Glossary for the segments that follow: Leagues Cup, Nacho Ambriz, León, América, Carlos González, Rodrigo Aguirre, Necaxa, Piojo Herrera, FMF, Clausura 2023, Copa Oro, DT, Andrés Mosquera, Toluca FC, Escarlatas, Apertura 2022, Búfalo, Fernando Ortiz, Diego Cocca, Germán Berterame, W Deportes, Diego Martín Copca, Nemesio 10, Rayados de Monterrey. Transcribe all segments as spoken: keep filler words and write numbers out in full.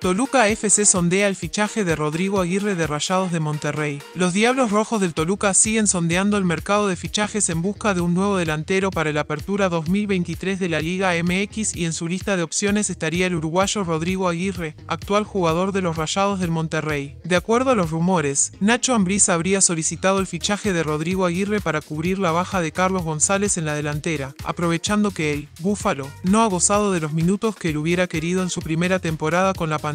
Toluca F C sondea el fichaje de Rodrigo Aguirre de Rayados de Monterrey. Los Diablos Rojos del Toluca siguen sondeando el mercado de fichajes en busca de un nuevo delantero para el Apertura dos mil veintitrés de la Liga M X y en su lista de opciones estaría el uruguayo Rodrigo Aguirre, actual jugador de los Rayados del Monterrey. De acuerdo a los rumores, Nacho Ambriz habría solicitado el fichaje de Rodrigo Aguirre para cubrir la baja de Carlos González en la delantera, aprovechando que el Búfalo no ha gozado de los minutos que él hubiera querido en su primera temporada con la pandemia.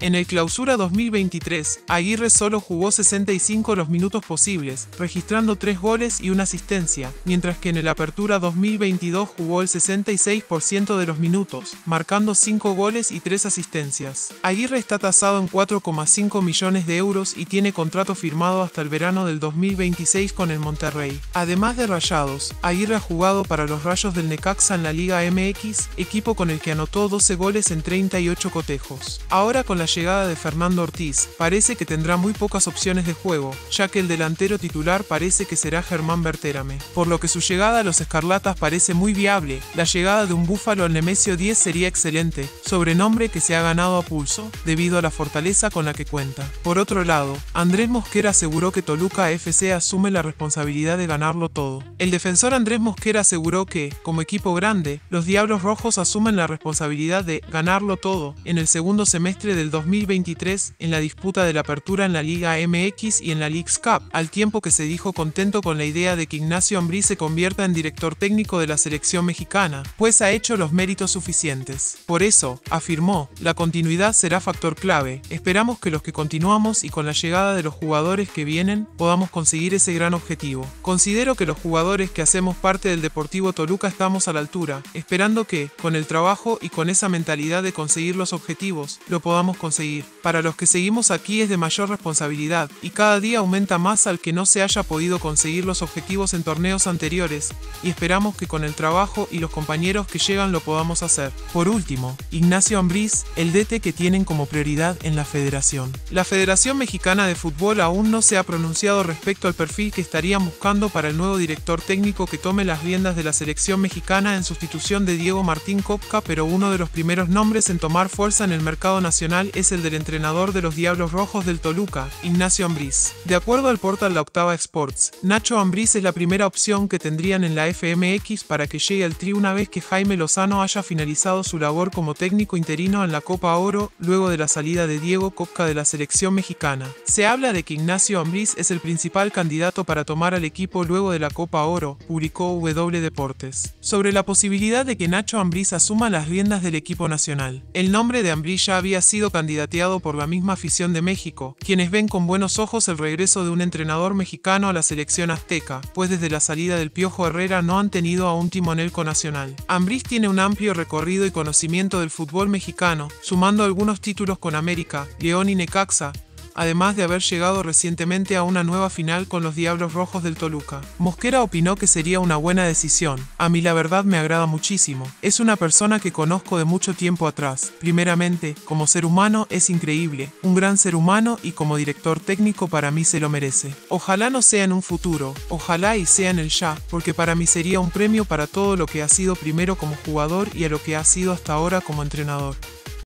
En el Clausura dos mil veintitrés, Aguirre solo jugó sesenta y cinco de los minutos posibles, registrando tres goles y una asistencia, mientras que en el Apertura dos mil veintidós jugó el sesenta y seis por ciento de los minutos, marcando cinco goles y tres asistencias. Aguirre está tasado en cuatro coma cinco millones de euros y tiene contrato firmado hasta el verano del dos mil veintiséis con el Monterrey. Además de Rayados, Aguirre ha jugado para los Rayos del Necaxa en la Liga M X, equipo con el que anotó doce goles en treinta y ocho cotejos. Ahora con la llegada de Fernando Ortiz, parece que tendrá muy pocas opciones de juego, ya que el delantero titular parece que será Germán Berterame, por lo que su llegada a los Escarlatas parece muy viable. La llegada de un Búfalo al Nemesio diez sería excelente, sobrenombre que se ha ganado a pulso, debido a la fortaleza con la que cuenta. Por otro lado, Andrés Mosquera aseguró que Toluca F C asume la responsabilidad de ganarlo todo. El defensor Andrés Mosquera aseguró que, como equipo grande, los Diablos Rojos asumen la responsabilidad de ganarlo todo en el segundo semestre del dos mil veintitrés en la disputa de la apertura en la Liga M X y en la Leagues Cup, al tiempo que se dijo contento con la idea de que Ignacio Ambriz se convierta en director técnico de la selección mexicana, pues ha hecho los méritos suficientes. Por eso, afirmó, la continuidad será factor clave. Esperamos que los que continuamos y con la llegada de los jugadores que vienen, podamos conseguir ese gran objetivo. Considero que los jugadores que hacemos parte del Deportivo Toluca estamos a la altura, esperando que, con el trabajo y con esa mentalidad de conseguir los objetivos, lo podamos conseguir. Para los que seguimos aquí es de mayor responsabilidad, y cada día aumenta más al que no se haya podido conseguir los objetivos en torneos anteriores, y esperamos que con el trabajo y los compañeros que llegan lo podamos hacer. Por último, Ignacio Ambriz, el D T que tienen como prioridad en la federación. La Federación Mexicana de Fútbol aún no se ha pronunciado respecto al perfil que estarían buscando para el nuevo director técnico que tome las riendas de la selección mexicana en sustitución de Diego Martín Copca, pero uno de los primeros nombres en tomar fuerza en el mercado nacional es el del entrenador de los Diablos Rojos del Toluca, Ignacio Ambriz. De acuerdo al portal La Octava Sports, Nacho Ambriz es la primera opción que tendrían en la F M X para que llegue al Tri una vez que Jaime Lozano haya finalizado su labor como técnico interino en la Copa Oro, luego de la salida de Diego Cocca de la selección mexicana. Se habla de que Ignacio Ambriz es el principal candidato para tomar al equipo luego de la Copa Oro, publicó W Deportes. Sobre la posibilidad de que Nacho Ambriz asuma las riendas del equipo nacional. El nombre de Ambriz ya había había sido candidateado por la misma afición de México, quienes ven con buenos ojos el regreso de un entrenador mexicano a la selección azteca, pues desde la salida del Piojo Herrera no han tenido a un timonel conacional. Ambriz tiene un amplio recorrido y conocimiento del fútbol mexicano, sumando algunos títulos con América, León y Necaxa, además de haber llegado recientemente a una nueva final con los Diablos Rojos del Toluca. Mosquera opinó que sería una buena decisión. A mí la verdad me agrada muchísimo. Es una persona que conozco de mucho tiempo atrás. Primeramente, como ser humano es increíble, un gran ser humano y como director técnico para mí se lo merece. Ojalá no sea en un futuro, ojalá y sea en el ya, porque para mí sería un premio para todo lo que ha sido primero como jugador y a lo que ha sido hasta ahora como entrenador.